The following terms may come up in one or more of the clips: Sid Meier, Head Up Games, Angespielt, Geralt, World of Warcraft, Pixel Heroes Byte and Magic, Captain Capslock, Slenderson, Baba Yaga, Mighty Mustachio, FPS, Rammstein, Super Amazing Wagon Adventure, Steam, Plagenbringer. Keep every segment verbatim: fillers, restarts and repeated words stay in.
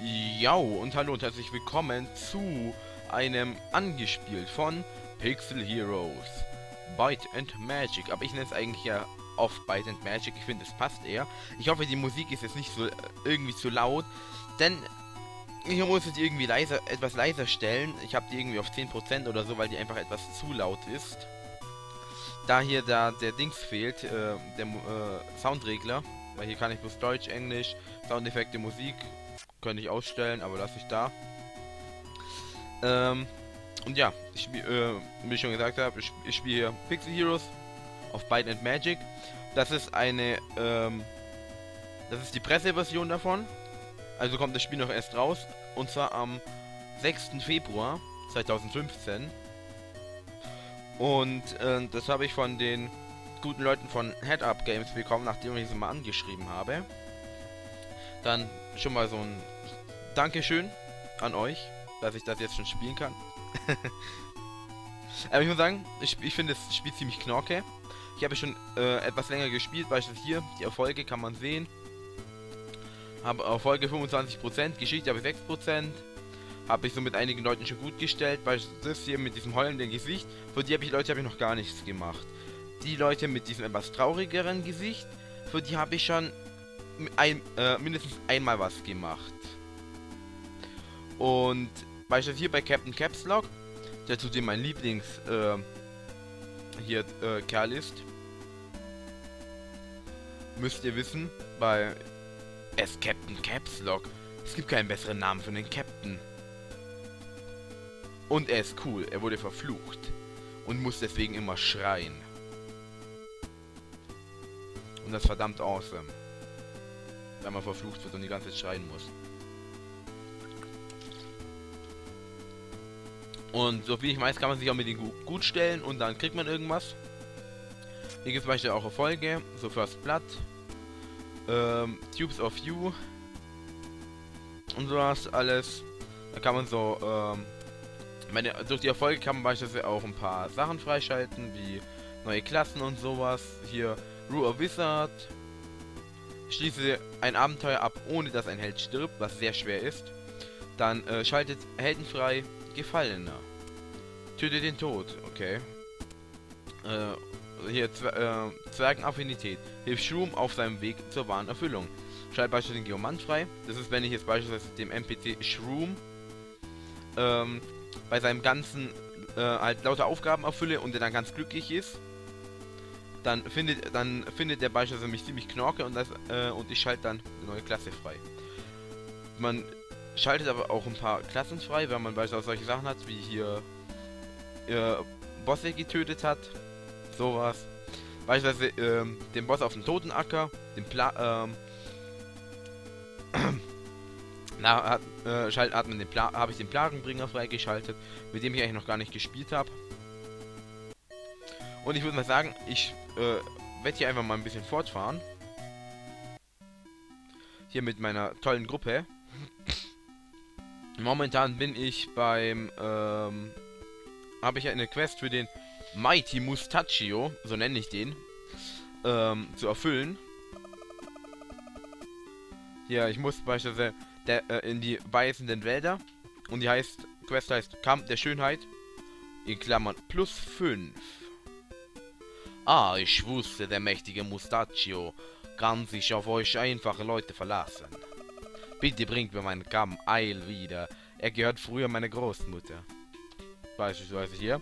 Jau und hallo und herzlich willkommen zu einem Angespielt von Pixel Heroes Byte and Magic. Aber ich nenne es eigentlich ja oft Byte and Magic, ich finde es passt eher. Ich hoffe die Musik ist jetzt nicht so irgendwie zu laut, denn ich muss jetzt irgendwie leiser, etwas leiser stellen. Ich habe die irgendwie auf zehn Prozent oder so, weil die einfach etwas zu laut ist. Da hier da der Dings fehlt, äh, der äh, Soundregler, weil hier kann ich bloß Deutsch, Englisch, Soundeffekte, Musik... Könnte ich ausstellen, aber lasse ich da. Ähm, und ja, ich spiel, äh, wie ich schon gesagt habe, ich, sp ich spiele Pixel Heroes auf Byte and Magic. Das ist eine, ähm, das ist die Presseversion davon. Also kommt das Spiel noch erst raus. Und zwar am sechsten Februar zweitausendfünfzehn. Und äh, das habe ich von den guten Leuten von Head Up Games bekommen, nachdem ich sie mal angeschrieben habe. Dann schon mal so ein Dankeschön an euch, dass ich das jetzt schon spielen kann. Aber ich muss sagen, ich, ich finde das Spiel ziemlich knorke. Ich habe schon äh, etwas länger gespielt, beispielsweise hier, die Erfolge kann man sehen. Habe Erfolge fünfundzwanzig Prozent, Geschichte habe ich sechs Prozent. Habe ich so mit einigen Leuten schon gut gestellt, beispielsweise das hier mit diesem heulenden Gesicht. Für die habe ich Leute habe ich noch gar nichts gemacht. Die Leute mit diesem etwas traurigeren Gesicht, für die habe ich schon... Ein, äh, mindestens einmal was gemacht. Und beispielsweise hier bei Captain Capslock, der zudem mein Lieblings äh, hier äh, Kerl ist, müsst ihr wissen, bei es Captain Capslock, es gibt keinen besseren Namen für den Captain. Und er ist cool, er wurde verflucht und muss deswegen immer schreien. Und das ist verdammt awesome, wenn man verflucht wird und die ganze Zeit schreien muss. Und so wie ich weiß, kann man sich auch mit denen gut stellen und dann kriegt man irgendwas. Hier gibt es beispielsweise auch Erfolge, so First Blood, ähm, Tubes of You und sowas alles. Da kann man so, ähm, meine, durch die Erfolge kann man beispielsweise auch ein paar Sachen freischalten, wie neue Klassen und sowas. Hier Rue a Wizard. Schließe ein Abenteuer ab, ohne dass ein Held stirbt, was sehr schwer ist. Dann äh, schaltet heldenfrei Gefallener. Töte den Tod, okay. Äh, hier Zwer äh, Zwergenaffinität. Hilf Shroom auf seinem Weg zur wahren Erfüllung. Schaltet beispielsweise den Geomant frei. Das ist, wenn ich jetzt beispielsweise dem N P C Shroom ähm, bei seinem ganzen äh, halt lauter Aufgaben erfülle und der dann ganz glücklich ist. Dann findet, dann findet der beispielsweise mich ziemlich knorke und, das, äh, und ich schalte dann eine neue Klasse frei. Man schaltet aber auch ein paar Klassen frei, wenn man beispielsweise solche Sachen hat, wie hier äh, Bosse getötet hat, sowas. Beispielsweise äh, den Boss auf dem Totenacker, den Pla... Äh, na, hat, äh, schalt, hat man den Pla... habe ich den Plagenbringer freigeschaltet, mit dem ich eigentlich noch gar nicht gespielt habe. Und ich würde mal sagen, ich äh, werde hier einfach mal ein bisschen fortfahren. Hier mit meiner tollen Gruppe. Momentan bin ich beim, ähm, habe ich eine Quest für den Mighty Mustachio, so nenne ich den, ähm, zu erfüllen. Hier, ich muss beispielsweise der, äh, in die beißenden Wälder. Und die heißt, Quest heißt Kampf der Schönheit, in Klammern plus fünf. Ah, ich wusste, der mächtige Mustachio kann sich auf euch einfache Leute verlassen. Bitte bringt mir meinen Kamm Eil wieder. Er gehört früher meiner Großmutter. Beispielsweise hier.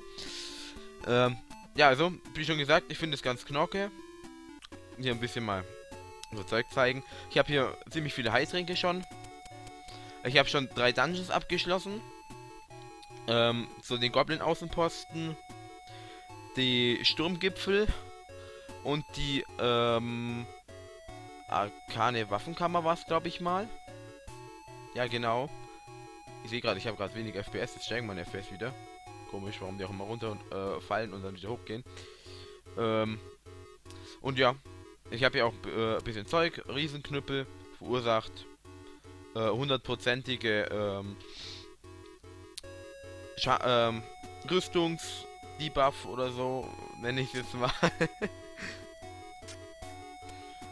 Ähm, ja, also, wie schon gesagt, ich finde es ganz knorke. Hier ein bisschen mal so Zeug zeigen. Ich habe hier ziemlich viele Heiltränke schon. Ich habe schon drei Dungeons abgeschlossen. Ähm, so den Goblin-Außenposten, die Sturmgipfel und die ähm, Arkane Waffenkammer war es, glaube ich mal. Ja, genau. Ich sehe gerade, ich habe gerade wenig F P S. Jetzt steigen meine F P S wieder. Komisch, warum die auch immer runterfallen und, äh, und dann wieder hochgehen. Ähm, und ja, ich habe hier auch ein äh, bisschen Zeug. Riesenknüppel verursacht hundertprozentige äh, ähm, ähm, Rüstungs- Debuff oder so, nenne ich es mal.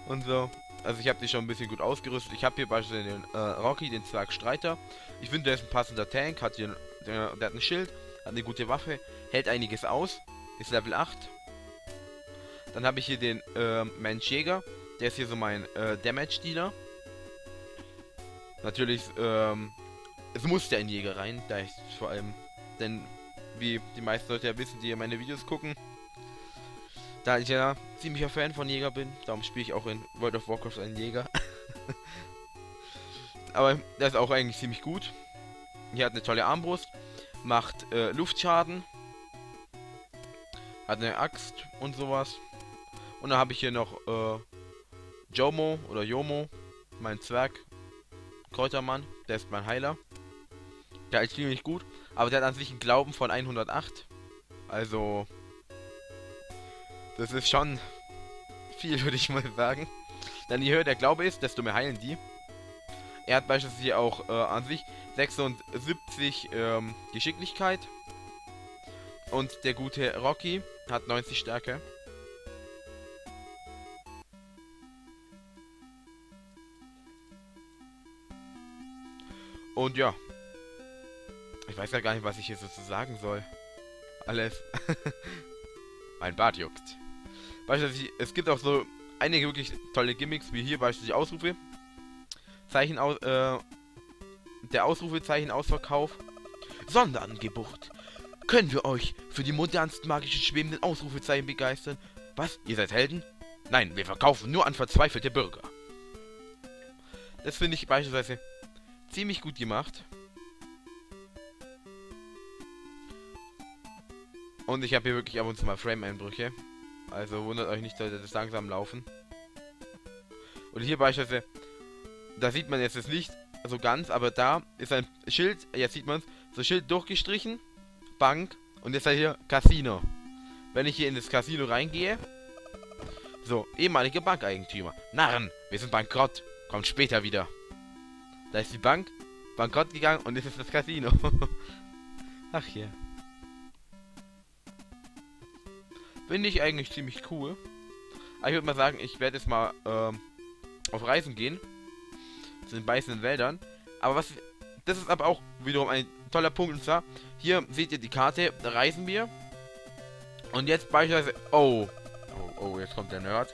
Und so. Also ich habe die schon ein bisschen gut ausgerüstet. Ich habe hier beispielsweise den äh, Rocky, den Zwergstreiter. Ich finde, der ist ein passender Tank. Hat hier, der, der hat ein Schild, hat eine gute Waffe, hält einiges aus. Ist Level acht. Dann habe ich hier den äh, Menschjäger. Der ist hier so mein äh, Damage-Dealer. Natürlich, ähm, es muss ja ein Jäger rein. Da ich vor allem, denn wie die meisten Leute ja wissen, die hier meine Videos gucken, da ich ja ziemlicher Fan von Jäger bin, darum spiele ich auch in World of Warcraft einen Jäger. Aber das ist auch eigentlich ziemlich gut. Hier hat eine tolle Armbrust, macht äh, Luftschaden, hat eine Axt und sowas. Und dann habe ich hier noch äh, Jomo oder Jomo, mein Zwerg, Kräutermann, der ist mein Heiler. Der ist ziemlich gut, aber der hat an sich einen Glauben von hundertacht. Also... das ist schon viel, würde ich mal sagen. Denn je höher der Glaube ist, desto mehr heilen die. Er hat beispielsweise hier auch äh, an sich sechsundsiebzig ähm, Geschicklichkeit. Und der gute Rocky hat neunzig Stärke. Und ja. Ich weiß ja gar nicht, was ich hier so zu sagen soll. Alles. Mein Bart juckt. Beispielsweise, es gibt auch so einige wirklich tolle Gimmicks, wie hier beispielsweise Ausrufe. Zeichen aus, äh, der Ausrufezeichen Ausverkauf. Sonderangebot. Können wir euch für die modernsten magischen schwebenden Ausrufezeichen begeistern? Was? Ihr seid Helden? Nein, wir verkaufen nur an verzweifelte Bürger. Das finde ich beispielsweise ziemlich gut gemacht. Und ich habe hier wirklich ab und zu mal Frame-Einbrüche. Also wundert euch nicht, dass das langsam laufen. Und hier beispielsweise, da sieht man jetzt es nicht so ganz, aber da ist ein Schild, jetzt sieht man es, so Schild durchgestrichen, Bank, und jetzt hier Casino. Wenn ich hier in das Casino reingehe, so, ehemalige Bankeigentümer. Narren, wir sind bankrott, kommt später wieder. Da ist die Bank, bankrott gegangen und jetzt ist das Casino. Ach hier. Finde ich eigentlich ziemlich cool. Aber ich würde mal sagen, ich werde jetzt mal ähm, auf Reisen gehen. Zu den beißenden Wäldern. Aber was... das ist aber auch wiederum ein toller Punkt. Und zwar, hier seht ihr die Karte. Da reisen wir. Und jetzt beispielsweise... Oh. Oh, oh, jetzt kommt der Nerd.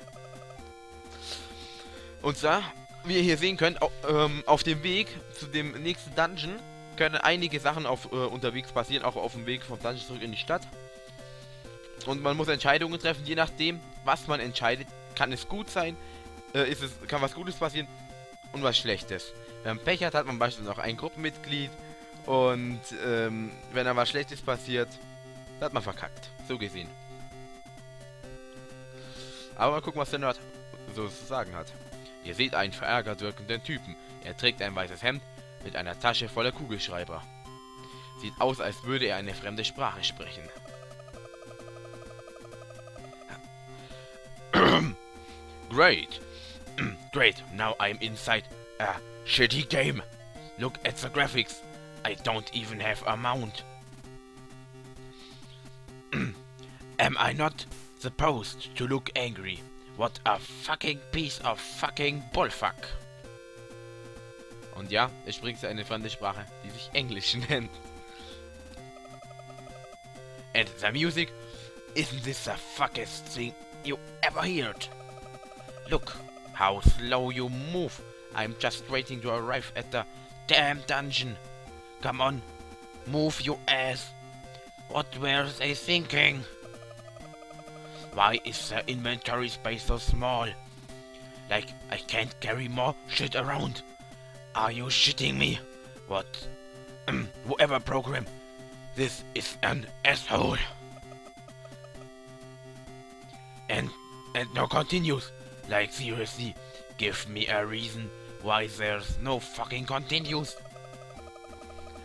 Und zwar, wie ihr hier sehen könnt, auf, ähm, auf dem Weg zu dem nächsten Dungeon können einige Sachen auf äh, unterwegs passieren. Auch auf dem Weg vom Dungeon zurück in die Stadt. Und man muss Entscheidungen treffen, je nachdem, was man entscheidet, kann es gut sein, äh, ist es, kann was Gutes passieren und was Schlechtes. Wenn man Pech hat, hat man beispielsweise noch ein Gruppenmitglied und ähm, wenn dann was Schlechtes passiert, dann hat man verkackt, so gesehen. Aber mal gucken, was der Nerd so zu sagen hat. Ihr seht einen verärgert wirkenden Typen. Er trägt ein weißes Hemd mit einer Tasche voller Kugelschreiber. Sieht aus, als würde er eine fremde Sprache sprechen. Great. Great. Now I'm inside a shitty game. Look at the graphics. I don't even have a mount. Am I not supposed to look angry? What a fucking piece of fucking bullfuck. Und ja, er spricht eine fremde Sprache, die sich Englisch nennt. And the music? Isn't this the fuckest thing you ever heard? Look, how slow you move. I'm just waiting to arrive at the damn dungeon. Come on, move your ass. What were they thinking? Why is the inventory space so small? Like, I can't carry more shit around. Are you shitting me? What? Whoever programmed this is an asshole. And, and now continues. Like, seriously, give me a reason why there's no fucking continues.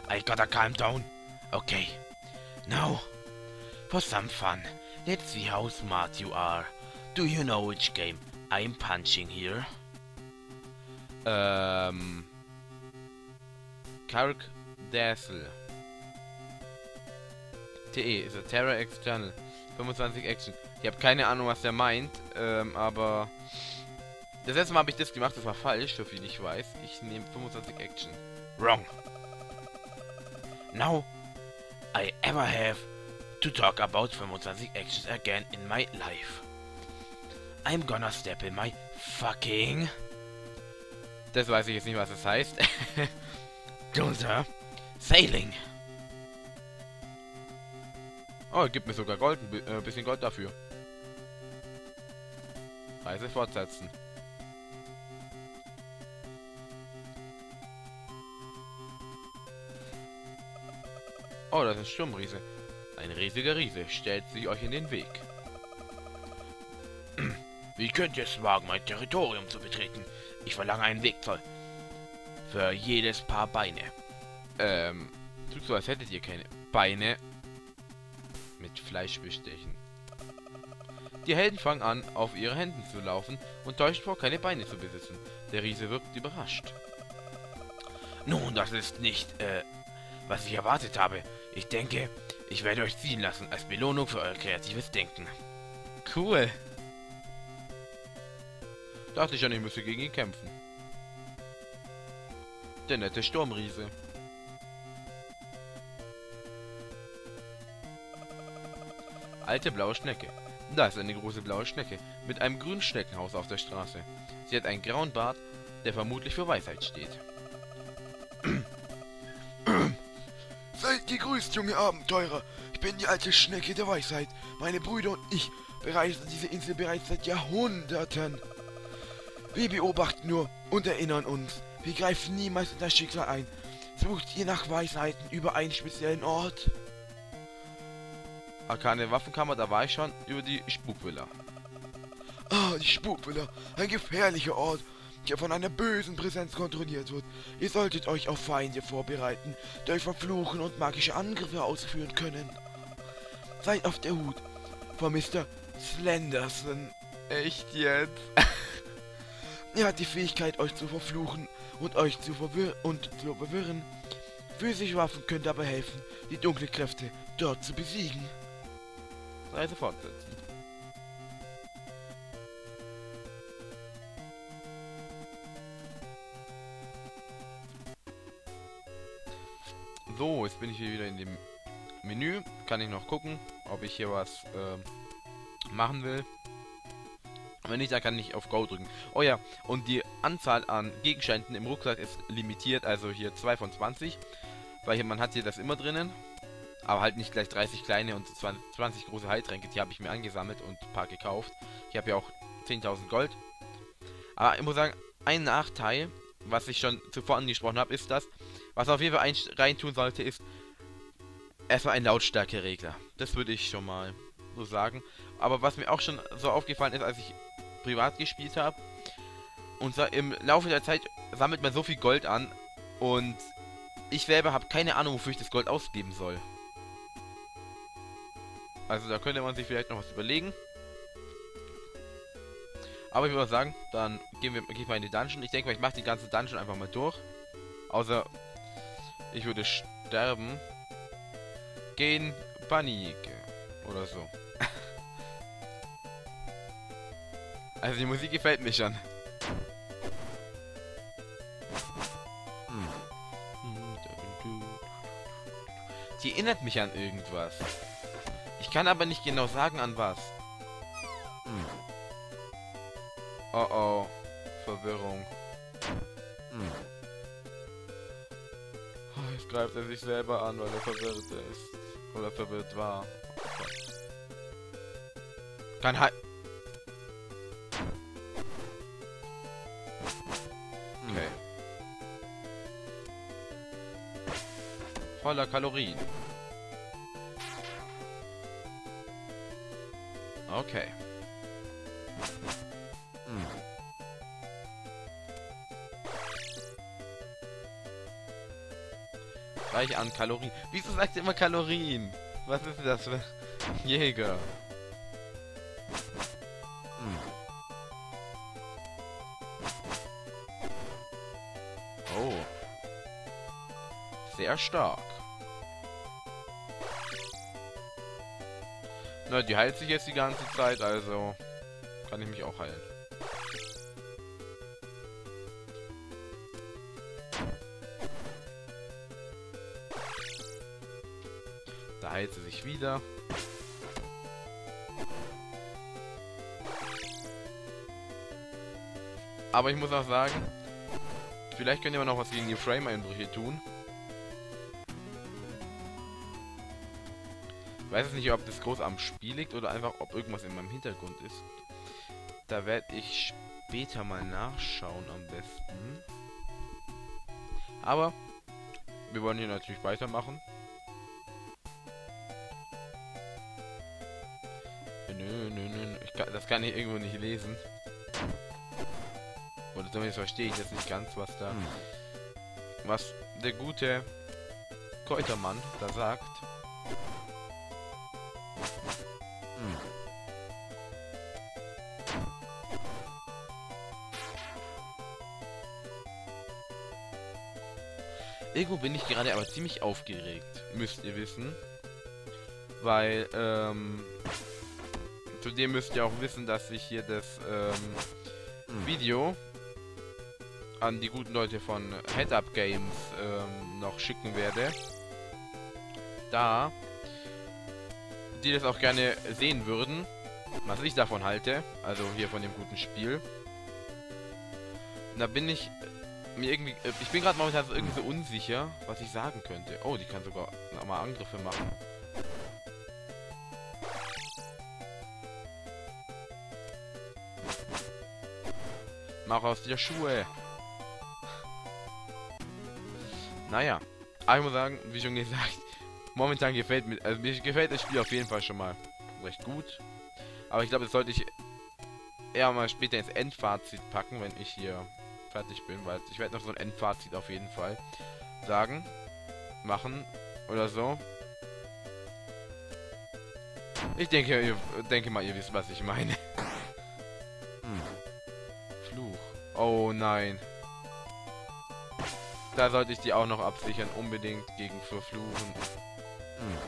I gotta calm down. Okay. Now, for some fun, let's see how smart you are. Do you know which game I'm punching here? Um... Kark Dazzle. T E ist a Terror External. fünfundzwanzig Action. Ich habe keine Ahnung, was der meint, ähm, aber Das letzte Mal habe ich das gemacht, das war falsch, so viel ich weiß. Ich nehme fünfundzwanzig Action. Wrong. Now I ever have to talk about twenty-five actions again in my life. I'm gonna step in my fucking... Das weiß ich jetzt nicht, was das heißt. Dozer Sailing. Oh, gibt mir sogar Gold, ein äh, bisschen Gold dafür. Reise fortsetzen. Oh, das ist ein Sturmriese. Ein riesiger Riese stellt sich euch in den Weg. Wie könnt ihr es wagen, mein Territorium zu betreten? Ich verlange einen Wegzoll. Für jedes Paar Beine. Ähm, tut so, als hättet ihr keine Beine mit Fleisch bestechen. Die Helden fangen an, auf ihre Händen zu laufen und täuschen vor, keine Beine zu besitzen. Der Riese wirkt überrascht. Nun, das ist nicht, äh, was ich erwartet habe. Ich denke, ich werde euch ziehen lassen, als Belohnung für euer kreatives Denken. Cool. Dachte ich schon, ich müsste gegen ihn kämpfen. Der nette Sturmriese. Alte blaue Schnecke. Da ist eine große blaue Schnecke mit einem grünen Schneckenhaus auf der Straße. Sie hat einen grauen Bart, der vermutlich für Weisheit steht. Seid gegrüßt, junge Abenteurer. Ich bin die alte Schnecke der Weisheit. Meine Brüder und ich bereisen diese Insel bereits seit Jahrhunderten. Wir beobachten nur und erinnern uns. Wir greifen niemals in das Schicksal ein. Sucht ihr nach Weisheiten über einen speziellen Ort? Arkane Waffenkammer, da war ich schon, über die Spukvilla. Ah, die Spukvilla. Ein gefährlicher Ort, der von einer bösen Präsenz kontrolliert wird. Ihr solltet euch auf Feinde vorbereiten, die euch verfluchen und magische Angriffe ausführen können. Seid auf der Hut vor Mister Slenderson. Echt jetzt? Er hat die Fähigkeit, euch zu verfluchen und euch zu verwirren und zu verwirren. Physische Waffen können dabei helfen, die dunklen Kräfte dort zu besiegen. Reise fortsetzen. So, jetzt bin ich hier wieder in dem Menü. Kann ich noch gucken, ob ich hier was äh, machen will. Wenn nicht, dann kann ich auf Go drücken. Oh ja, und die Anzahl an Gegenständen im Rucksack ist limitiert, also hier zwei von zwanzig. Weil hier, man hat hier das immer drinnen. Aber halt nicht gleich dreißig kleine und zwanzig große Heiltränke. Die habe ich mir angesammelt und ein paar gekauft. Ich habe ja auch zehntausend Gold. Aber ich muss sagen, ein Nachteil, was ich schon zuvor angesprochen habe, ist das, was auf jeden Fall ein reintun sollte, ist erstmal ein Lautstärkeregler. Das würde ich schon mal so sagen. Aber was mir auch schon so aufgefallen ist, als ich privat gespielt habe, und im Laufe der Zeit sammelt man so viel Gold an und ich selber habe keine Ahnung, wofür ich das Gold ausgeben soll. Also da könnte man sich vielleicht noch was überlegen. Aber ich würde sagen, dann gehen wir, gehen wir in die Dungeon. Ich denke mal, ich mache die ganze Dungeon einfach mal durch. Außer ich würde sterben. Gehen Panik. Oder so. Also die Musik gefällt mir schon. Die erinnert mich an irgendwas. Ich kann aber nicht genau sagen, an was. Oh oh. Verwirrung. Oh, jetzt greift er sich selber an, weil er verwirrt ist. Oder verwirrt war. Kann halt... Okay. Voller Kalorien. Okay. Hm. Reich an Kalorien. Wieso sagt ihr immer Kalorien? Was ist das für Jäger? Sehr stark. Na, die heilt sich jetzt die ganze Zeit, also kann ich mich auch heilen. heilt sie sich wieder. Aber ich muss auch sagen, vielleicht können wir noch was gegen die Frame-Einbrüche tun. Ich weiß jetzt nicht, ob das groß am Spiel liegt oder einfach, ob irgendwas in meinem Hintergrund ist. Da werde ich später mal nachschauen am besten. Aber wir wollen hier natürlich weitermachen. Nö, nö, nö. Ich kann, das kann ich irgendwo nicht lesen. Oder zumindest verstehe ich jetzt nicht ganz, was da... was der gute Keutermann da sagt. Irgendwo bin ich gerade aber ziemlich aufgeregt, müsst ihr wissen. Weil, ähm... zudem müsst ihr auch wissen, dass ich hier das, ähm... Video... an die guten Leute von Head Up Games ähm, noch schicken werde, da die das auch gerne sehen würden, was ich davon halte, also hier von dem guten Spiel. Und da bin ich mir irgendwie, ich bin gerade momentan so irgendwie so unsicher, was ich sagen könnte. Oh, die kann sogar nochmal Angriffe machen. Mach aus dir Schuhe. Naja, aber ich muss sagen, wie schon gesagt, momentan gefällt mir, also mir gefällt das Spiel auf jeden Fall schon mal recht gut. Aber ich glaube, das sollte ich eher mal später ins Endfazit packen, wenn ich hier fertig bin, weil ich werde noch so ein Endfazit auf jeden Fall sagen, machen oder so. Ich denke, ihr, denke mal, ihr wisst, was ich meine. Hm. Fluch. Oh nein. Da sollte ich die auch noch absichern, unbedingt gegen Verfluchen. Hm.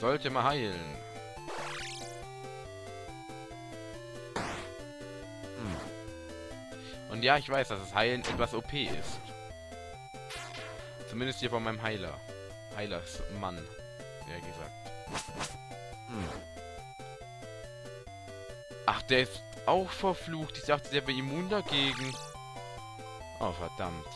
Sollte mal heilen. Und ja, ich weiß, dass das Heilen etwas O P ist. Zumindest hier von meinem Heiler. Heilersmann, eher gesagt. Ach, der ist auch verflucht. Ich dachte, der wäre immun dagegen. Oh, verdammt.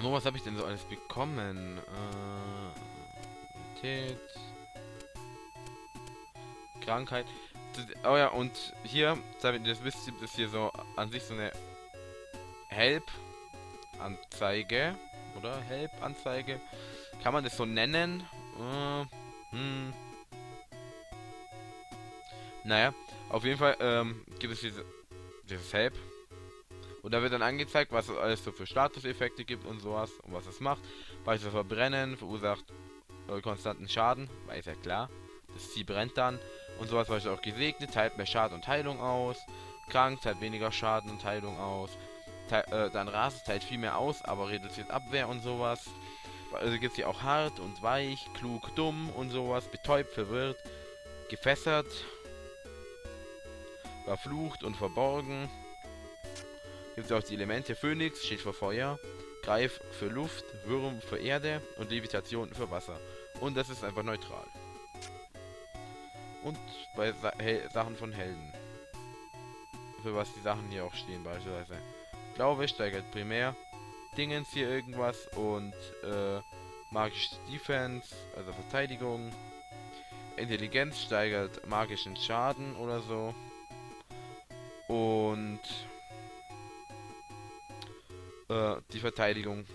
So, was habe ich denn so alles bekommen? Äh, Krankheit. Oh ja, und hier, damit ihr das wisst, gibt es hier so an sich so eine Help-Anzeige. Oder Help-Anzeige. Kann man das so nennen? Äh, hm. Naja, auf jeden Fall ähm, gibt es diese, dieses Help. Und da wird dann angezeigt, was es alles so für Statuseffekte gibt und sowas. Und was es macht. Beispiel verbrennen, verursacht äh, konstanten Schaden. Weil ist ja klar, das Ziel brennt dann. Und sowas, was auch gesegnet, teilt mehr Schaden und Heilung aus. Krank, teilt weniger Schaden und Heilung aus. Teil, äh, dann Rast, teilt viel mehr aus, aber reduziert Abwehr und sowas. Also gibt es hier auch hart und weich, klug, dumm und sowas. Betäubt, verwirrt, gefesselt, verflucht und verborgen. Gibt es auch die Elemente. Phönix steht für Feuer, Greif für Luft, Würm für Erde und Levitation für Wasser. Und das ist einfach neutral. Und bei Sa Hel Sachen von Helden. Für was die Sachen hier auch stehen, beispielsweise. Glaube steigert primär Dingens hier irgendwas und äh, magische Defense, also Verteidigung. Intelligenz steigert magischen Schaden oder so. Und äh, die Verteidigung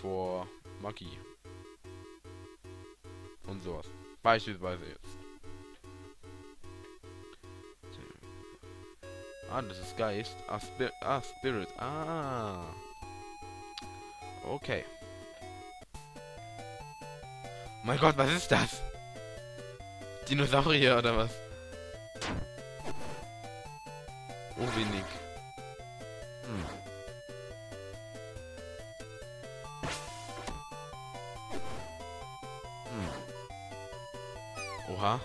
vor Magie. Und sowas. Beispielsweise jetzt. Ah, das ist Geist. Ah, Spir ah Spirit. Ah. Okay. Mein Gott, was ist das? Dinosaurier oder was? Oh, wenig. Hm. Hm. Oha. Hm.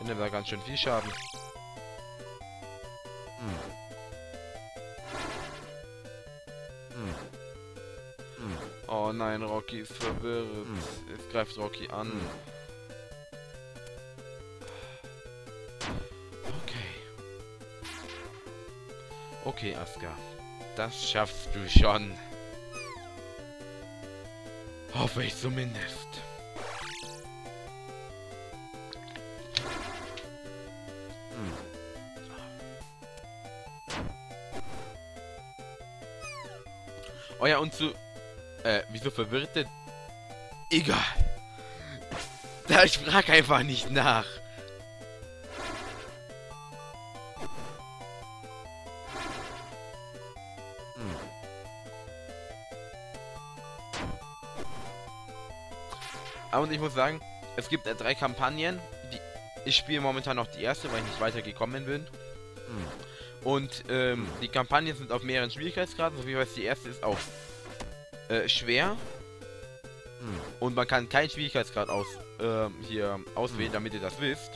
Dann nimmt er ganz schön viel Schaden. Oh nein, Rocky ist verwirrt. Jetzt greift Rocky an. Okay. Okay, Asuka. Das schaffst du schon. Hoffe ich zumindest. Oh ja, und zu... Äh, wieso verwirrt denn? Egal. Ich frag einfach nicht nach. Hm. Aber und ich muss sagen, es gibt äh, drei Kampagnen. Die ich spiele momentan noch die erste, weil ich nicht weitergekommen bin. Hm. Und ähm, die Kampagnen sind auf mehreren Schwierigkeitsgraden, so wie ich weiß, die erste ist auch Äh, schwer. Hm. Und man kann keinen Schwierigkeitsgrad aus, äh, hier auswählen, damit ihr das wisst.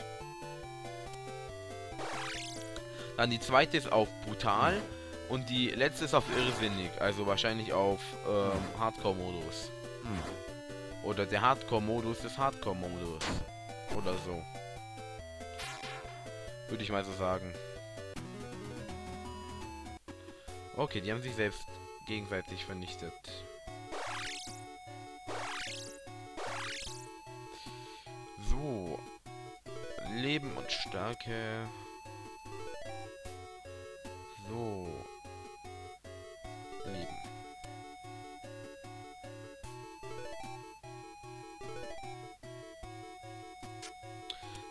Dann die zweite ist auf brutal. Hm. Und die letzte ist auf irrsinnig. Also wahrscheinlich auf ähm, Hardcore-Modus. Hm. Oder der Hardcore-Modus des Hardcore-Modus. Oder so. Würde ich mal so sagen. Okay, die haben sich selbst gegenseitig vernichtet. So. Leben und Stärke. So. Leben.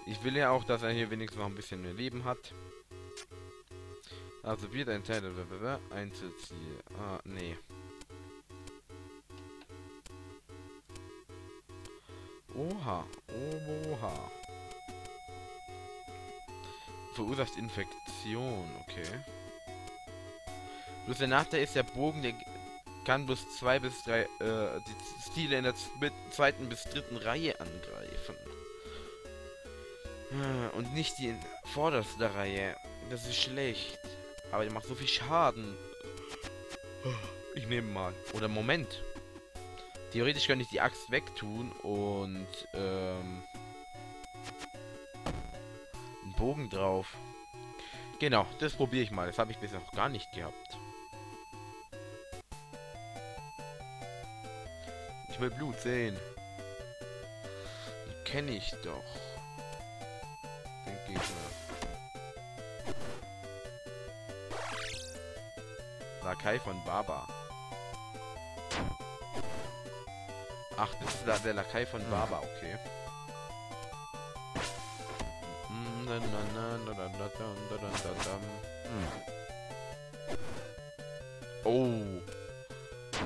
Ich will ja auch, dass er hier wenigstens noch ein bisschen mehr Leben hat. Also wird ein Teil der Einzelziel. Ah, nee. Oha. Oha. Verursacht Infektion. Okay. Bloß der Nachteil ist, der Bogen, der kann bloß zwei bis drei äh, die Ziele in der zweiten bis dritten Reihe angreifen. Und nicht die in vorderster Reihe. Das ist schlecht. Aber der macht so viel Schaden. Ich nehme mal. Oder Moment. Theoretisch könnte ich die Axt wegtun und ähm, einen Bogen drauf. Genau, das probiere ich mal. Das habe ich bisher noch gar nicht gehabt. Ich will Blut sehen. Den kenne ich doch. Den Gegner. Lakai von Baba. Ach, das ist da der Lakai von Baba, okay. Oh.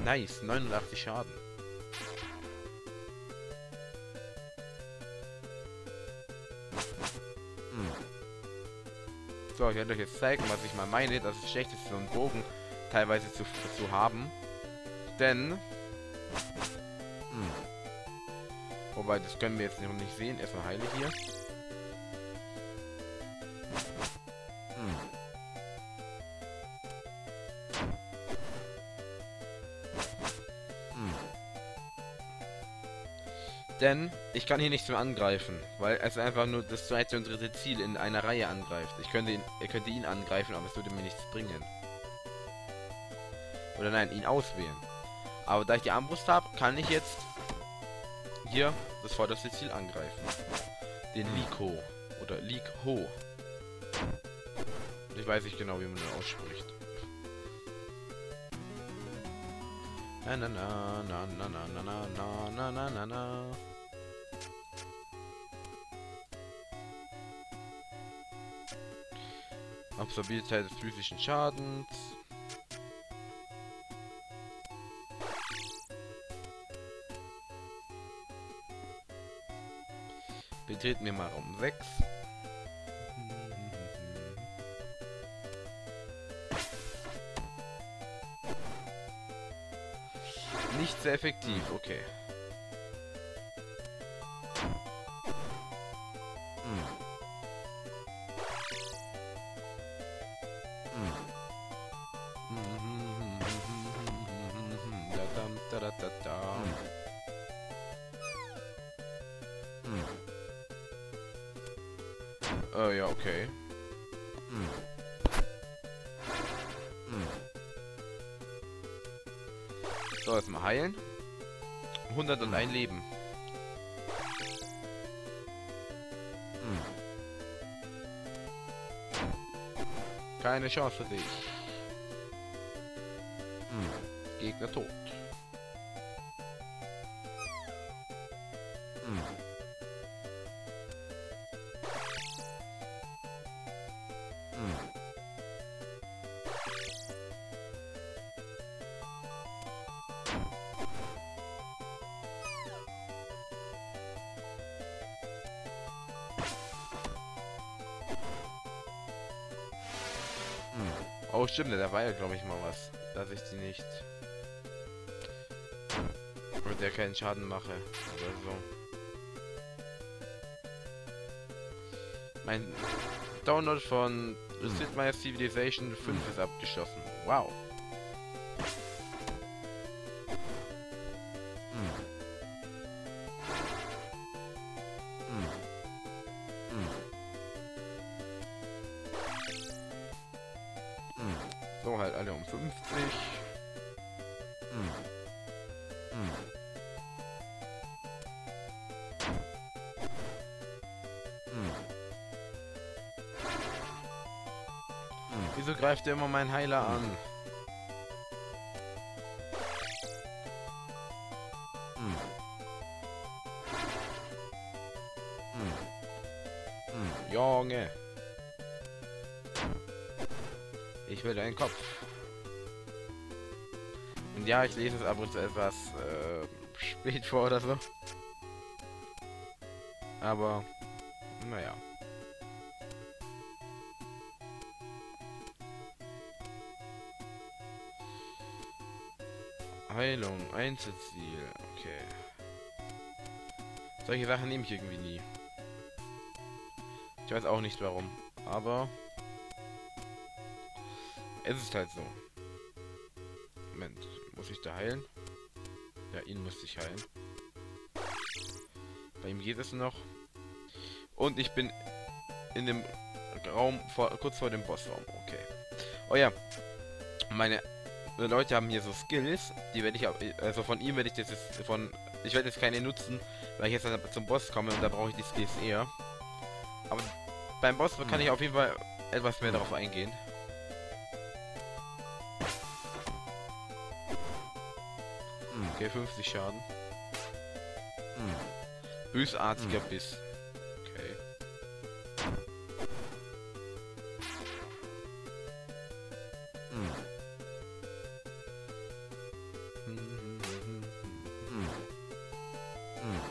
Nice, neunundachtzig Schaden. So, ich werde euch jetzt zeigen, was ich mal meine, dass es schlecht ist, so einen Bogen teilweise zu, zu haben, denn hm. wobei, das können wir jetzt noch nicht sehen. Erstmal heile hier. Hm. Hm. Denn ich kann hier nichts mehr angreifen, weil es einfach nur das zweite und dritte Ziel in einer Reihe angreift. Ich könnte ihn, er könnte ihn angreifen, aber es würde mir nichts bringen. Oder nein, ihn auswählen. Aber da ich die Armbrust habe, kann ich jetzt hier das vorderste Ziel angreifen. Den Liko. Oder Liko. Ich weiß nicht genau, wie man den ausspricht. Na na na na na na na na na na na na. Absorbiert Teil des physischen Schadens. Betreten wir mal Raum sechs. Nicht sehr effektiv, okay. Äh, ja, okay. Hm. Hm. So, jetzt mal heilen. hunderteins Leben. Hm. Keine Chance für dich. Hm. Gegner tot. Oh stimmt, da war ja glaube ich mal was, dass ich die nicht mit der keinen Schaden mache oder so. Mein Download von Sid Meier's Civilization fünf ist abgeschlossen. Wow. So, halt alle um fünfzig. Hm. Hm. Hm. Hm. Wieso greift er immer meinen Heiler an? Hm. Hm. Hm. Junge! Ich will einen Kopf. Und ja, ich lese es ab und zu etwas äh, spät vor oder so. Aber, naja. Heilung, Einzelziel, okay. Solche Sachen nehme ich irgendwie nie. Ich weiß auch nicht warum, aber... Es ist halt so. Moment, muss ich da heilen? Ja, ihn musste ich heilen. Bei ihm geht es noch. Und ich bin in dem Raum vor, kurz vor dem Bossraum. Okay. Oh ja, meine Leute haben hier so Skills, die werde ich auch, also von ihm werde ich das jetzt von, ich werde jetzt keine nutzen, weil ich jetzt zum Boss komme und da brauche ich die Skills eher. Aber beim Boss kann ich auf jeden Fall etwas mehr darauf eingehen. Okay, fünfzig Schaden. Mm. Bösartiger mm. Biss. Okay. Mm. Mm. Mm. Mm.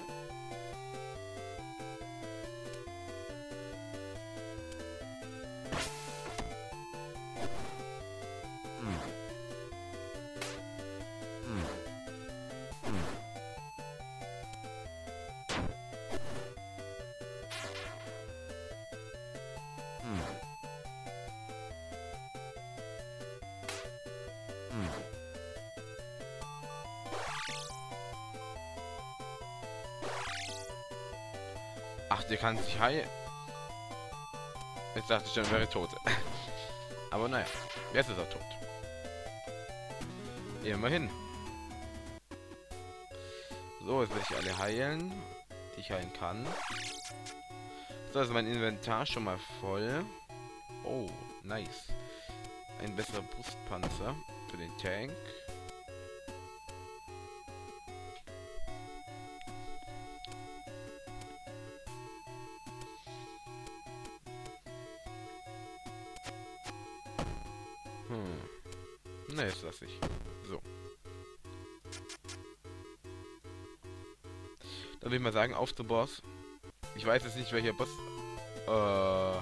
Ach, der kann sich heilen. Jetzt dachte ich, dann wäre er tot. Aber naja, jetzt ist er tot. Immerhin. So, jetzt werde ich alle heilen, die ich heilen kann. So, ist mein Inventar schon mal voll. Oh, nice. Ein besserer Brustpanzer für den Tank. Hm. Na, jetzt lasse ich. So. Dann würde ich mal sagen, auf zum Boss. Ich weiß jetzt nicht, welcher Boss... Äh...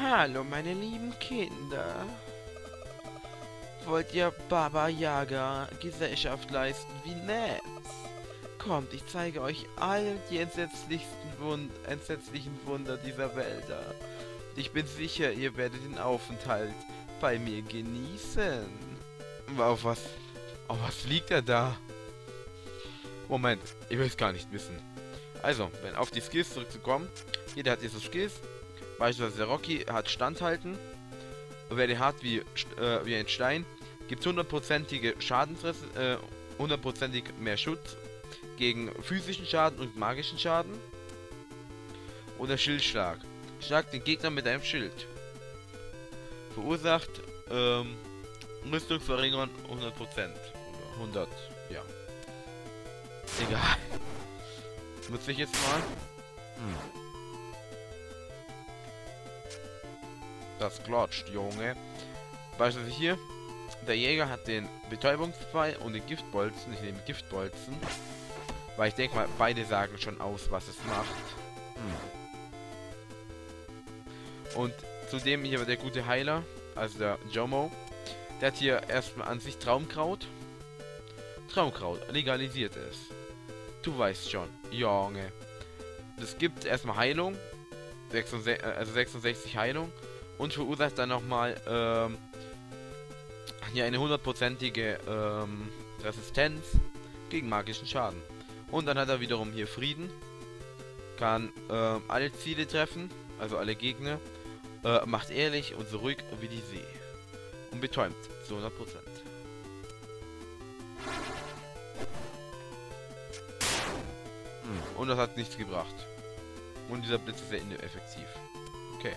Hallo, meine lieben Kinder. Wollt ihr Baba Yaga Gesellschaft leisten? Wie nett. Kommt, ich zeige euch all die entsetzlichsten Wund entsetzlichen Wunder dieser Wälder. Ich bin sicher, ihr werdet den Aufenthalt bei mir genießen. Auf was... Auf was liegt er da? Moment, ich will es gar nicht wissen. Also, wenn auf die Skills zurückzukommen, jeder hat diese Skills. Beispielsweise der Rocky hat Standhalten. Und wer die hart wie, äh, wie ein Stein, gibt hundertprozentige Schadenstress, äh, hundertprozentig mehr Schutz gegen physischen Schaden und magischen Schaden. Und der Schildschlag. Schlag den Gegner mit einem Schild. Verursacht ähm, Rüstungsverringerung hundert Prozent. Oder hundert, ja. Egal. Nutze ich jetzt mal. Hm. Das klatscht, Junge. Beispielsweise hier. Der Jäger hat den Betäubungspfeil und den Giftbolzen. Ich nehme Giftbolzen. Weil ich denke mal, beide sagen schon aus, was es macht. Hm. Und zudem hier der gute Heiler, also der Jomo. Der hat hier erstmal an sich Traumkraut. Traumkraut, legalisiert es. Du weißt schon, Junge. Das gibt erstmal Heilung, sechsundsechzig, also sechsundsechzig Heilung und verursacht dann nochmal ähm, hier eine hundertprozentige ähm, Resistenz gegen magischen Schaden. Und dann hat er wiederum hier Frieden, kann ähm, alle Ziele treffen, also alle Gegner, äh, macht ehrlich und so ruhig wie die See und betäumt zu hundert Prozent. Und das hat nichts gebracht. Und dieser Blitz ist sehr ineffektiv. Okay.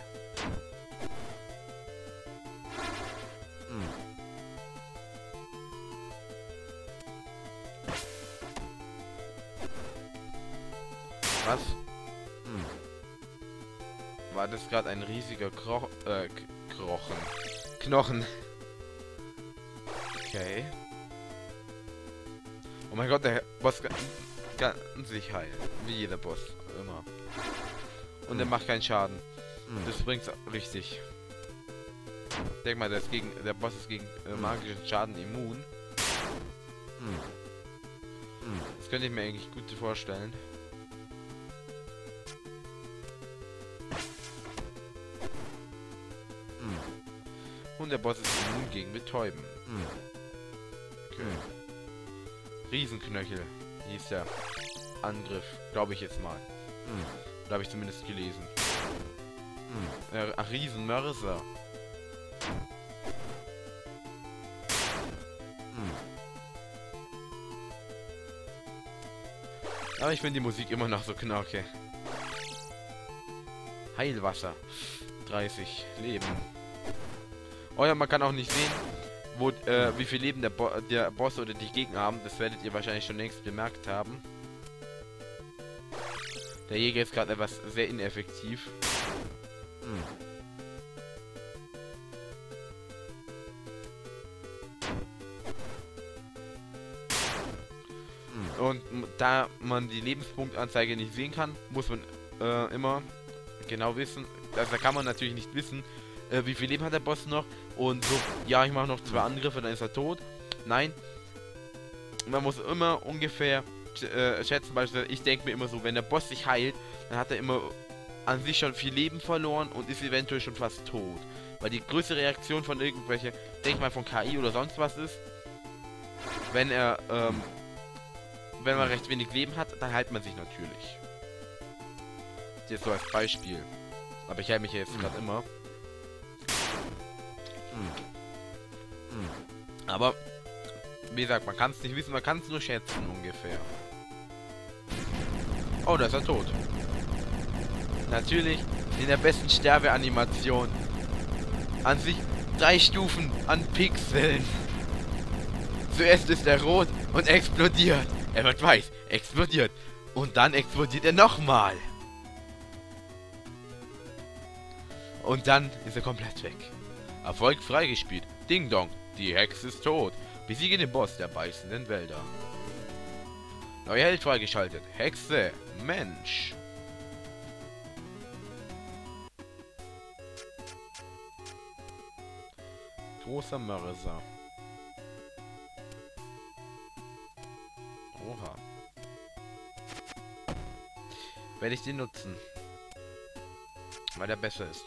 Was? War das gerade ein riesiger Kroch... Äh, Krochen. Knochen. Okay. Oh mein Gott, der Boss... Kann sich heilen, wie jeder Boss, immer. Und mhm. er macht keinen Schaden. Mhm. Das bringt's richtig. Ich denke mal, der, ist gegen, der Boss ist gegen äh, magischen Schaden immun. Mhm. Mhm. Das könnte ich mir eigentlich gut vorstellen. Mhm. Und der Boss ist immun gegen Betäuben. Mhm. Okay. Mhm. Riesenknöchel. Hieß der Angriff, glaube ich jetzt mal. Mm. Da habe ich zumindest gelesen. Mm. Äh, ach, Riesenmörser. Mm. Aber ich finde die Musik immer noch so knacke. Heilwasser. dreißig Leben. Oh ja, man kann auch nicht sehen, Wo, äh, wie viel Leben der, Bo der Boss oder die Gegner haben. Das werdet ihr wahrscheinlich schon längst bemerkt haben. Der Jäger ist gerade etwas sehr ineffektiv. Hm. Hm. Und da man die Lebenspunktanzeige nicht sehen kann, muss man äh, immer genau wissen. Also da kann man natürlich nicht wissen, Äh, wie viel Leben hat der Boss noch? Und so, ja, ich mache noch zwei Angriffe, dann ist er tot. Nein. Man muss immer ungefähr äh, schätzen, beispielsweise, ich denke mir immer so, wenn der Boss sich heilt, dann hat er immer an sich schon viel Leben verloren und ist eventuell schon fast tot. Weil die größte Reaktion von irgendwelche, denke mal von K I oder sonst was ist, wenn er, ähm, wenn man recht wenig Leben hat, dann heilt man sich natürlich. Jetzt so als Beispiel. Aber ich heile mich ja jetzt gerade immer. Aber Wie gesagt, man kann es nicht wissen, man kann es nur schätzen ungefähr. Oh, da ist er tot. Natürlich in der besten Sterbeanimation. An sich drei Stufen an Pixeln. Zuerst ist er rot und explodiert. Er wird weiß, explodiert. Und dann explodiert er nochmal. Und dann ist er komplett weg. Erfolg freigespielt. Ding Dong, die Hexe ist tot. Besiege den Boss der beißenden Wälder. Neuer Held freigeschaltet. Hexe, Mensch. Großer Mörser. Oha. Werde ich den nutzen. Weil der besser ist.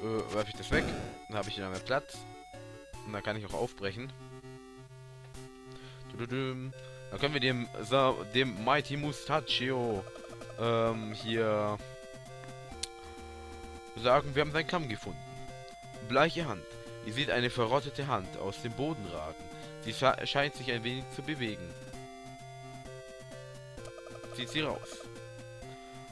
Äh, werfe ich das weg. Dann habe ich ihn an mehr Platz. Und dann kann ich auch aufbrechen. Dann können wir dem, dem Mighty Mustachio ähm, hier sagen, wir haben seinen Kamm gefunden. Bleiche Hand. Ihr seht eine verrottete Hand aus dem Boden ragen. Sie scheint sich ein wenig zu bewegen. Zieht sie raus.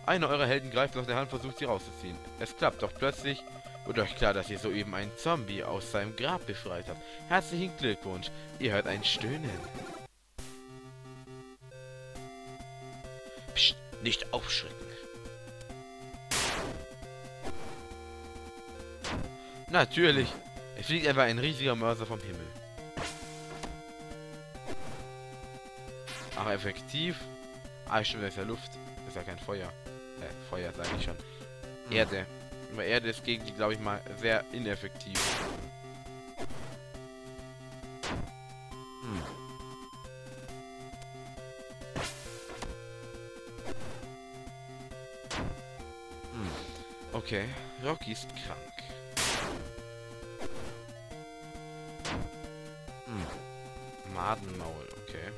Einer eurer Helden greift nach der Hand, versucht sie rauszuziehen. Es klappt, doch plötzlich wird euch klar, dass ihr soeben einen Zombie aus seinem Grab befreit habt. Herzlichen Glückwunsch, ihr hört ein Stöhnen. Psst, nicht aufschrecken. Natürlich, es fliegt einfach ein riesiger Mörser vom Himmel. Aber effektiv. Ah, stimmt, das ist ja Luft. Das ist ja kein Feuer. Äh, Feuer sage ich schon. Erde. Aber Erde ist gegen die, glaube ich mal, sehr ineffektiv. Hm. Hm. Okay, Rocky ist krank. Hm. Madenmaul, okay.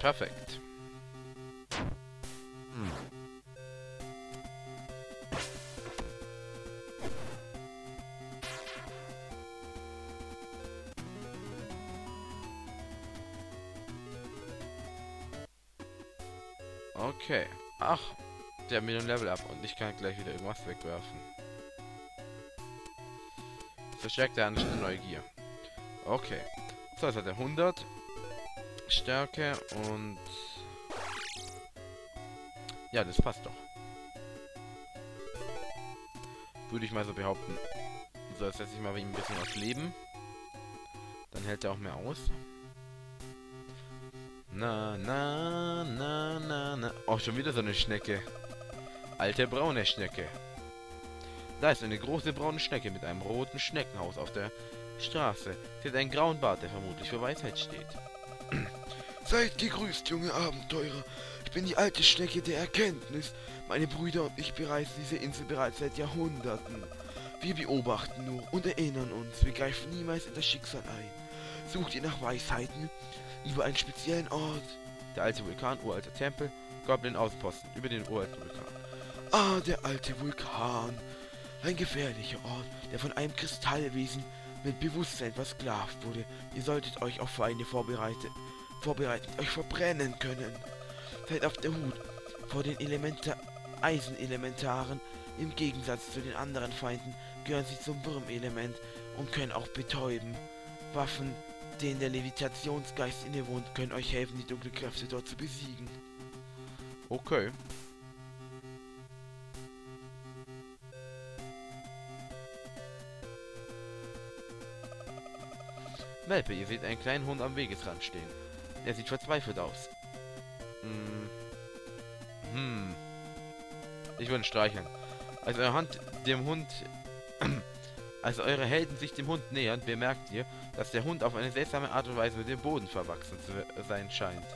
Perfekt. Hm. Okay. Ach, der hat mir ein Level ab und ich kann gleich wieder irgendwas wegwerfen. Verstärkt der Anstieg Neugier. Okay. So, jetzt hat er hundert. Stärke und ja, das passt doch. Würde ich mal so behaupten. So, jetzt setze ich mal bei ihm ein bisschen auf Leben. Dann hält er auch mehr aus. Na, na, na, na, na. Auch schon wieder so eine Schnecke. Alte braune Schnecke. Da ist eine große braune Schnecke mit einem roten Schneckenhaus auf der Straße. Sie hat einen grauen Bart, der vermutlich für Weisheit steht. Seid gegrüßt, junge Abenteurer. Ich bin die alte Schnecke der Erkenntnis. Meine Brüder und ich bereisen diese Insel bereits seit Jahrhunderten. Wir beobachten nur und erinnern uns. Wir greifen niemals in das Schicksal ein. Sucht ihr nach Weisheiten über einen speziellen Ort? Der alte Vulkan, uralter Tempel, Goblin-Außenposten über den uralten Vulkan. Ah, der alte Vulkan. Ein gefährlicher Ort, der von einem Kristallwesen mit Bewusstsein versklavt wurde. Ihr solltet euch auf Feinde vorbereiten, vorbereiten, euch verbrennen können. Seid auf der Hut vor den Elementa Eisenelementaren. Im Gegensatz zu den anderen Feinden gehören sie zum Wurmelement und können auch betäuben. Waffen, denen der Levitationsgeist innewohnt, können euch helfen, die dunklen Kräfte dort zu besiegen. Okay. Welpe, ihr seht einen kleinen Hund am Wegesrand stehen. Er sieht verzweifelt aus. Hm. Hm. Ich würde ihn streicheln. Als eure Hand dem Hund... Als eure Helden sich dem Hund nähern, bemerkt ihr, dass der Hund auf eine seltsame Art und Weise mit dem Boden verwachsen zu sein scheint.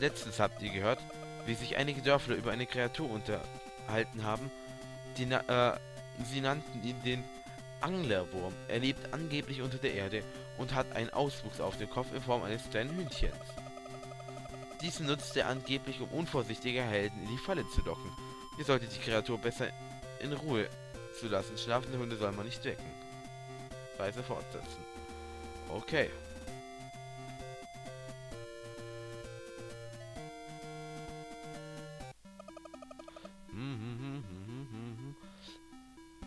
Letztens habt ihr gehört, wie sich einige Dörfler über eine Kreatur unterhalten haben, die na äh, sie nannten ihn den Anglerwurm. Er lebt angeblich unter der Erde und hat einen Auswuchs auf dem Kopf in Form eines kleinen Hühnchens. Diesen nutzt er angeblich, um unvorsichtige Helden in die Falle zu locken. Ihr solltet die Kreatur besser in Ruhe zu lassen. Schlafende Hunde soll man nicht wecken. Reise fortsetzen. Okay.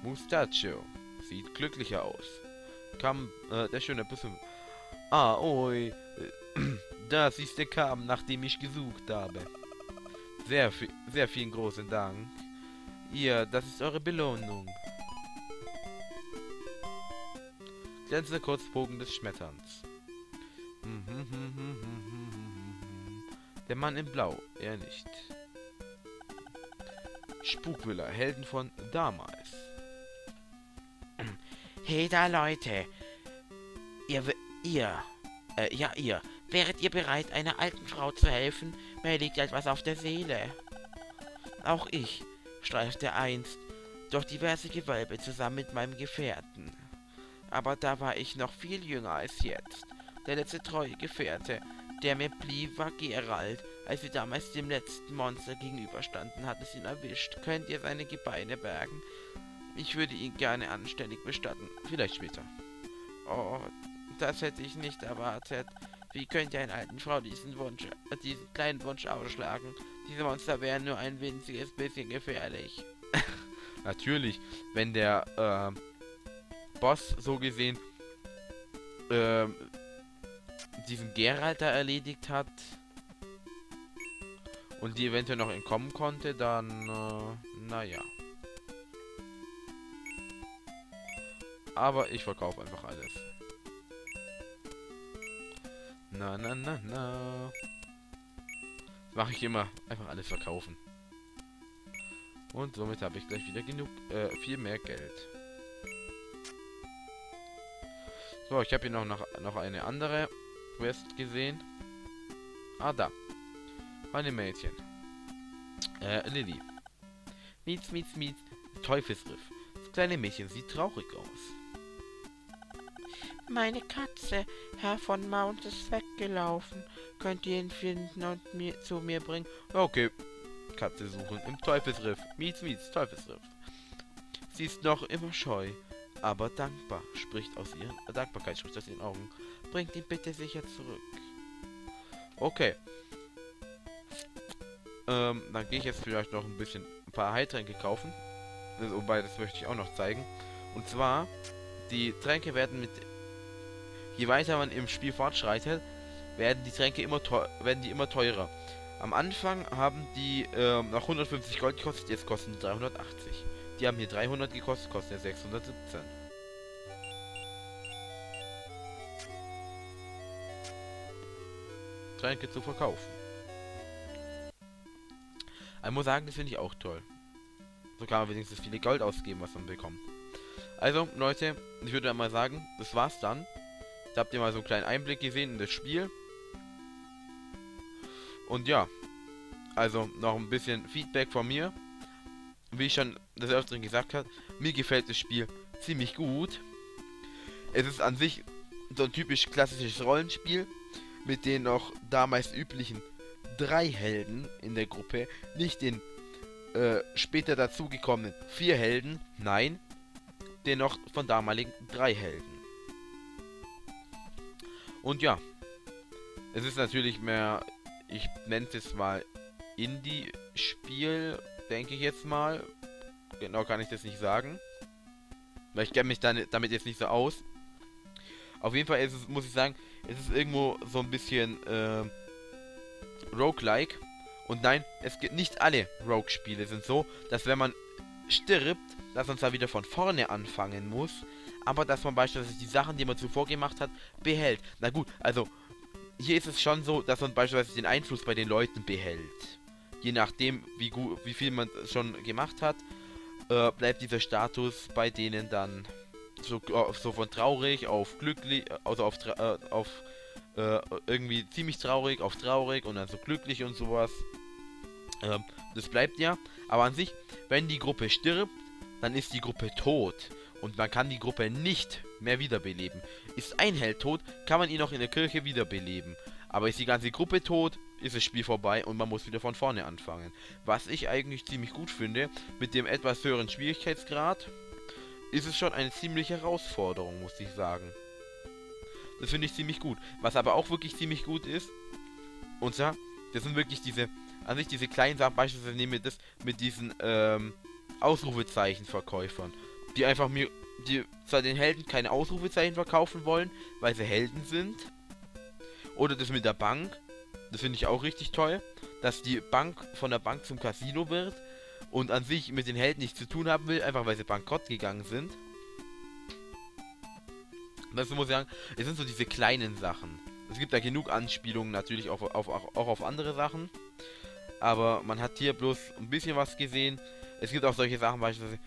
Mustachio. Sieht glücklicher aus. Kam, äh, der schöne bisschen. Ah, oi. Das ist der Kamm, nach dem ich gesucht habe. Sehr, viel, sehr vielen großen Dank. Ihr, das ist eure Belohnung. Glänzender Kurzbogen des Schmetterns. Der Mann in Blau, er nicht. Spukvilla, Helden von damals. Hey da, Leute. Ihr, ihr, äh, ja, ihr. Wäret ihr bereit, einer alten Frau zu helfen? Mir liegt etwas auf der Seele. Auch ich streifte einst durch diverse Gewölbe zusammen mit meinem Gefährten. Aber da war ich noch viel jünger als jetzt. Der letzte treue Gefährte, der mir blieb, war Geralt. Als wir damals dem letzten Monster gegenüberstanden, hat es ihn erwischt. Könnt ihr seine Gebeine bergen? Ich würde ihn gerne anständig bestatten. Vielleicht später. Oh, das hätte ich nicht erwartet. Wie könnt ihr einer alten Frau diesen Wunsch, äh, diesen kleinen Wunsch ausschlagen? Diese Monster wären nur ein winziges bisschen gefährlich. Natürlich, wenn der äh, Boss so gesehen äh, diesen Geralt da erledigt hat und die eventuell noch entkommen konnte, dann äh, naja. Aber ich verkaufe einfach alles. Na, na, na, na. Mache ich immer. Einfach alles verkaufen. Und somit habe ich gleich wieder genug, äh, viel mehr Geld. So, ich habe hier noch, noch, noch eine andere Quest gesehen. Ah, da. Meine Mädchen. Äh, Lilly. Mietz, mietz, mietz. Teufelsriff. Das kleine Mädchen sieht traurig aus. Meine Katze, Herr von Mount, ist weggelaufen. Könnt ihr ihn finden und mir zu mir bringen? Okay, Katze suchen im Teufelsriff. Mietz, mietz, Teufelsriff. Sie ist noch immer scheu, aber dankbar. Spricht aus ihren Dankbarkeit spricht aus ihren Augen. Bringt ihn bitte sicher zurück. Okay. Ähm, dann gehe ich jetzt vielleicht noch ein bisschen ein paar Heiltränke kaufen. Also, wobei, das möchte ich auch noch zeigen. Und zwar, die Tränke werden mit Je weiter man im Spiel fortschreitet, werden die Tränke immer werden die immer teurer. Am Anfang haben die ähm, noch hundertfünfzig Gold gekostet, jetzt kosten die dreihundertachtzig. Die haben hier dreihundert gekostet, kosten jetzt sechshundertsiebzehn. Tränke zu verkaufen. Ich muss sagen, das finde ich auch toll. So kann man wenigstens viele Gold ausgeben, was man bekommt. Also, Leute, ich würde einmal sagen, das war's dann. Da habt ihr mal so einen kleinen Einblick gesehen in das Spiel. Und ja, also noch ein bisschen Feedback von mir. Wie ich schon des Öfteren gesagt habe, mir gefällt das Spiel ziemlich gut. Es ist an sich so ein typisch klassisches Rollenspiel, mit den noch damals üblichen drei Helden in der Gruppe. Nicht den äh, später dazugekommenen vier Helden, nein, den noch von damaligen drei Helden. Und ja, es ist natürlich mehr, ich nenne es jetzt mal Indie-Spiel, denke ich jetzt mal. Genau kann ich das nicht sagen, weil ich kenne mich dann, damit jetzt nicht so aus. Auf jeden Fall ist es, muss ich sagen, es ist irgendwo so ein bisschen äh, roguelike. Und nein, es gibt nicht alle Rogue-Spiele sind so, dass wenn man stirbt, dass man zwar wieder von vorne anfangen muss, aber dass man beispielsweise die Sachen, die man zuvor gemacht hat, behält. Na gut, also hier ist es schon so, dass man beispielsweise den Einfluss bei den Leuten behält. Je nachdem, wie gut, wie viel man schon gemacht hat, äh, bleibt dieser Status bei denen dann so, so von traurig auf glücklich, also auf, äh, auf äh, irgendwie ziemlich traurig, auf traurig und dann so glücklich und sowas. Äh, das bleibt ja. Aber an sich, wenn die Gruppe stirbt, dann ist die Gruppe tot. und man kann die Gruppe nicht mehr wiederbeleben. Ist ein Held tot, kann man ihn noch in der Kirche wiederbeleben. Aber ist die ganze Gruppe tot, ist das Spiel vorbei und man muss wieder von vorne anfangen. Was ich eigentlich ziemlich gut finde, mit dem etwas höheren Schwierigkeitsgrad ist es schon eine ziemliche Herausforderung, muss ich sagen. Das finde ich ziemlich gut. Was aber auch wirklich ziemlich gut ist, und zwar, das sind wirklich diese, an sich diese kleinen Sachen, beispielsweise nehmen wir das mit diesen ähm, Ausrufezeichenverkäufern, die einfach mir, die zwar den Helden keine Ausrufezeichen verkaufen wollen, weil sie Helden sind. Oder das mit der Bank, das finde ich auch richtig toll, dass die Bank von der Bank zum Casino wird und an sich mit den Helden nichts zu tun haben will, einfach weil sie bankrott gegangen sind. Das muss ich sagen, es sind so diese kleinen Sachen. Es gibt da genug Anspielungen natürlich auch auf, auch, auch auf andere Sachen, aber man hat hier bloß ein bisschen was gesehen. Es gibt auch solche Sachen, beispielsweise,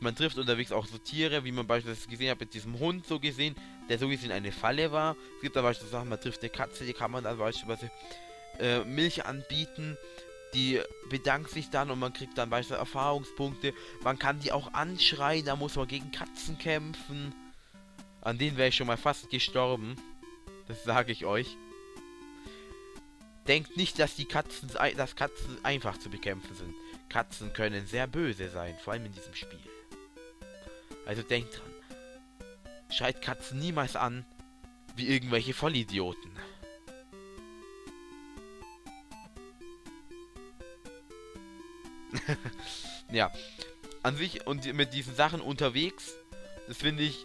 man trifft unterwegs auch so Tiere, wie man beispielsweise gesehen hat mit diesem Hund so gesehen, der so gesehen eine Falle war. Es gibt da beispielsweise Sachen, man trifft eine Katze, die kann man dann beispielsweise äh, Milch anbieten, die bedankt sich dann und man kriegt dann beispielsweise Erfahrungspunkte. Man kann die auch anschreien, da muss man gegen Katzen kämpfen. An denen wäre ich schon mal fast gestorben, das sage ich euch. Denkt nicht, dass die Katzen, dass Katzen einfach zu bekämpfen sind. Katzen können sehr böse sein, vor allem in diesem Spiel. Also denkt dran. Schreit Katzen niemals an, wie irgendwelche Vollidioten. Ja, an sich und mit diesen Sachen unterwegs, das finde ich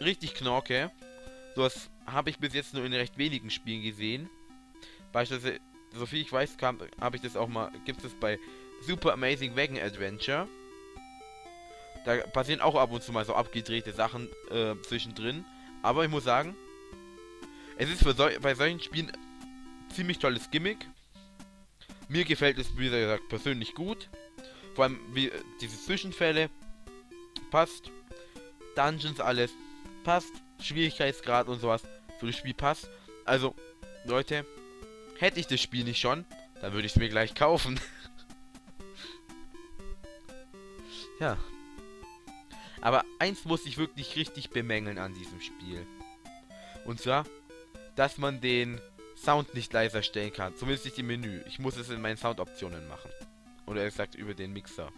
richtig knorke. Sowas habe ich bis jetzt nur in recht wenigen Spielen gesehen. Beispielsweise, soviel ich weiß, kam, habe ich das auch mal, gibt es bei Super Amazing Wagon Adventure. Da passieren auch ab und zu mal so abgedrehte Sachen äh, zwischendrin. Aber ich muss sagen, es ist für sol bei solchen Spielen ziemlich tolles Gimmick. Mir gefällt es, wie gesagt, persönlich gut. Vor allem, wie äh, diese Zwischenfälle passt. Dungeons, alles passt. Schwierigkeitsgrad und sowas für das Spiel passt. Also, Leute, hätte ich das Spiel nicht schon, dann würde ich es mir gleich kaufen. Ja. Aber eins muss ich wirklich richtig bemängeln an diesem Spiel. Und zwar, dass man den Sound nicht leiser stellen kann. Zumindest nicht im Menü. Ich muss es in meinen Soundoptionen machen. Oder ehrlich gesagt über den Mixer.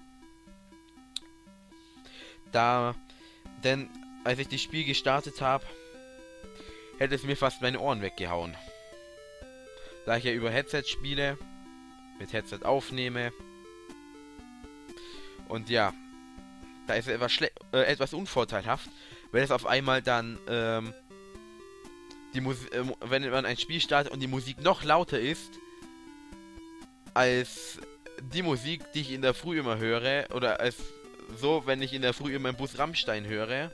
Da, denn als ich das Spiel gestartet habe, hätte es mir fast meine Ohren weggehauen. Da ich ja über Headset spiele, mit Headset aufnehme. Und ja, da ist etwas, schle äh, etwas unvorteilhaft, wenn es auf einmal dann, ähm, die Musi äh, wenn man ein Spiel startet und die Musik noch lauter ist, als die Musik, die ich in der Früh immer höre, oder als so, wenn ich in der Früh immer im Bus Rammstein höre,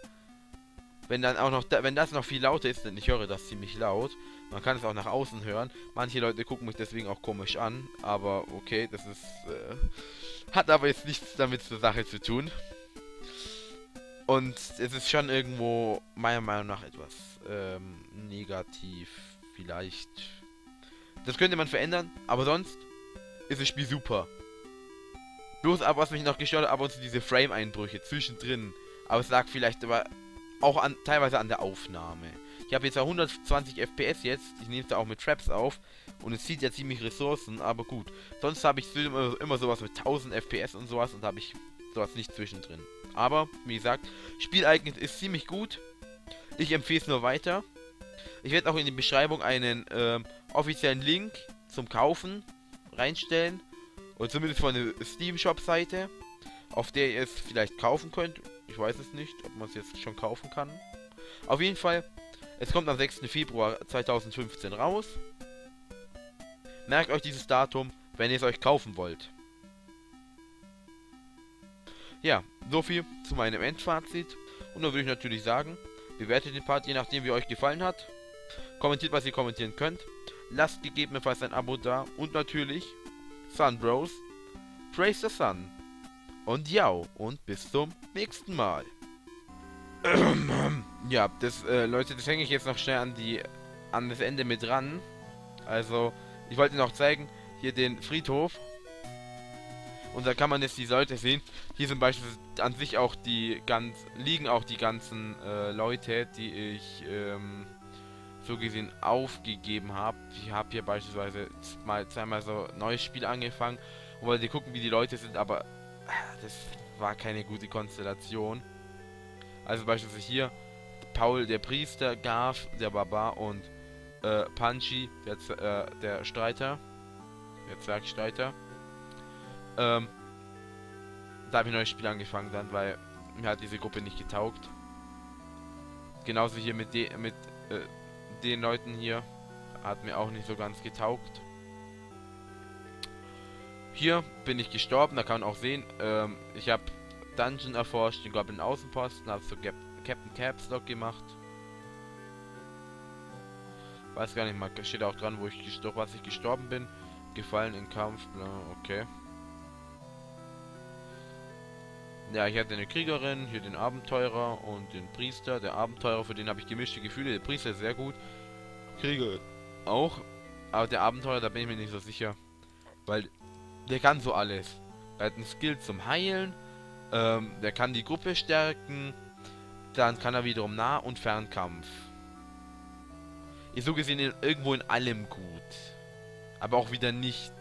wenn dann auch noch, da wenn das noch viel lauter ist, denn ich höre das ziemlich laut, man kann es auch nach außen hören, manche Leute gucken mich deswegen auch komisch an, aber okay, das ist, äh, hat aber jetzt nichts damit zur Sache zu tun. Und es ist schon irgendwo, meiner Meinung nach, etwas ähm, negativ, vielleicht. Das könnte man verändern, aber sonst ist das Spiel super. Bloß aber, was mich noch gestört hat, ab und zu diese Frame-Einbrüche zwischendrin. Aber es lag vielleicht aber auch an, teilweise an der Aufnahme. Ich habe jetzt ja hundertzwanzig F P S jetzt, ich nehme es da auch mit Traps auf. Und es zieht ja ziemlich Ressourcen, aber gut. Sonst habe ich immer, immer sowas mit tausend F P S und sowas und habe ich sowas nicht zwischendrin. Aber, wie gesagt, Spielereignis ist ziemlich gut. Ich empfehle es nur weiter. Ich werde auch in die Beschreibung einen ähm, offiziellen Link zum Kaufen reinstellen. Oder zumindest von der Steam-Shop-Seite, auf der ihr es vielleicht kaufen könnt. Ich weiß es nicht, ob man es jetzt schon kaufen kann. Auf jeden Fall, es kommt am sechsten Februar zweitausendfünfzehn raus. Merkt euch dieses Datum, wenn ihr es euch kaufen wollt. Ja, so viel zu meinem Endfazit. Und dann würde ich natürlich sagen, bewertet den Part, je nachdem wie euch gefallen hat. Kommentiert, was ihr kommentieren könnt. Lasst gegebenenfalls ein Abo da. Und natürlich, Sun Bros, praise the Sun. Und jau, und bis zum nächsten Mal. Ja, das, äh, Leute, das hänge ich jetzt noch schnell an die, an das Ende mit ran. Also, ich wollte noch zeigen, hier den Friedhof. Und da kann man jetzt die Leute sehen. Hier sind beispielsweise an sich auch die ganz, liegen auch die ganzen äh, Leute, die ich ähm, so gesehen aufgegeben habe. Ich habe hier beispielsweise mal zweimal so ein neues Spiel angefangen und wollte gucken, wie die Leute sind, aber das war keine gute Konstellation. Also beispielsweise hier Paul der Priester, Garf der Barbar und äh, Panchi der, Z äh, der Streiter, der Zwergstreiter. Ähm, da habe ich ein neues Spiel angefangen dann, weil mir hat diese Gruppe nicht getaugt. Genauso hier mit, de mit äh, den Leuten hier hat mir auch nicht so ganz getaugt. Hier bin ich gestorben, da kann man auch sehen, ähm, ich habe Dungeon erforscht, den Goblin Außenposten, habe so Cap Captain Capslock gemacht. Weiß gar nicht mal, steht auch dran, wo ich durch was ich gestorben bin. Gefallen im Kampf, bla, okay. Ja, ich hatte eine Kriegerin, hier den Abenteurer und den Priester. Der Abenteurer, für den habe ich gemischte Gefühle. Der Priester ist sehr gut. Krieger auch. Aber der Abenteurer, da bin ich mir nicht so sicher. Weil der kann so alles. Er hat einen Skill zum Heilen. Ähm, der kann die Gruppe stärken. Dann kann er wiederum Nah- und Fernkampf. Ist so gesehen irgendwo in allem gut. Aber auch wieder nicht.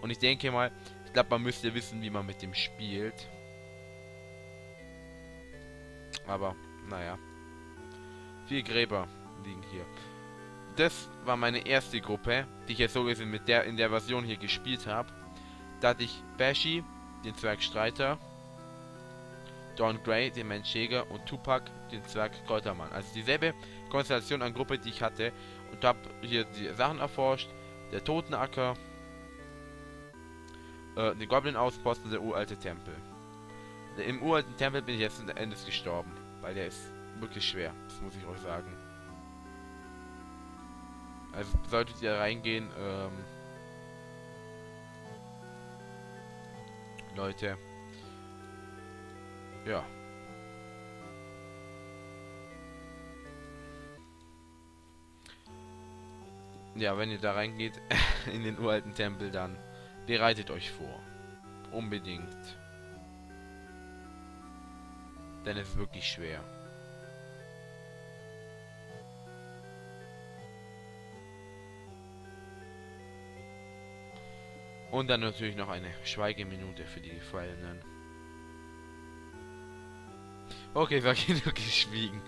Und ich denke mal... Ich glaube, man müsste wissen, wie man mit dem spielt. Aber, naja. Vier Gräber liegen hier. Das war meine erste Gruppe, die ich jetzt so gesehen mit der in der Version hier gespielt habe. Da hatte ich Bashi, den Zwergstreiter, Don Gray, den Menschjäger und Tupac, den Zwergkräutermann. Also dieselbe Konstellation an Gruppe, die ich hatte. Und habe hier die Sachen erforscht. Der Totenacker, den Goblin-Ausposten, der uralte Tempel. Im uralten Tempel bin ich jetzt endes gestorben, weil der ist wirklich schwer, das muss ich euch sagen. Also solltet ihr reingehen, ähm, Leute, ja. Ja, wenn ihr da reingeht, in den uralten Tempel, dann bereitet euch vor. Unbedingt. Denn es ist wirklich schwer. Und dann natürlich noch eine Schweigeminute für die Gefallenen. Okay, war genug geschwiegen.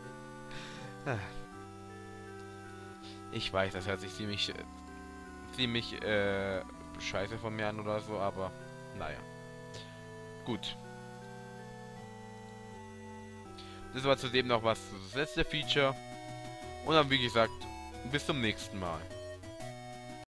Ich weiß, das hört sich ziemlich... ziemlich, äh... Scheiße von mir an oder so, aber naja. Gut. Das war zudem noch was, das letzte Feature. Und dann, wie gesagt, bis zum nächsten Mal.